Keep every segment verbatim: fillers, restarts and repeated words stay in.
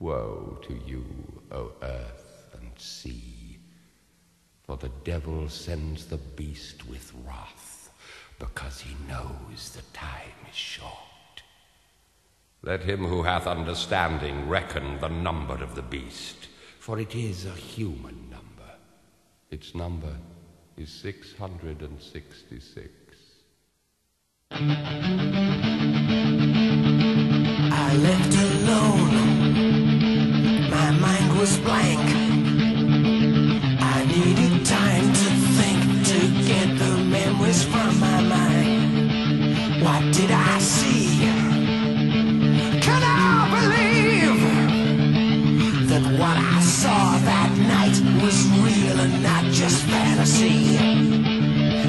Woe to you, O earth and sea, for the devil sends the beast with wrath, because he knows the time is short. Let him who hath understanding reckon the number of the beast, for it is a human number. Its number is six hundred and sixty-six. I left alone. My mind was blank. I needed time to think, to get the memories from my mind. What did I see? Could I believe that what I saw that night was real and not just fantasy?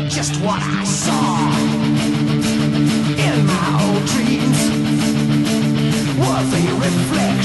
Just what I saw in my old dreams, were they reflect?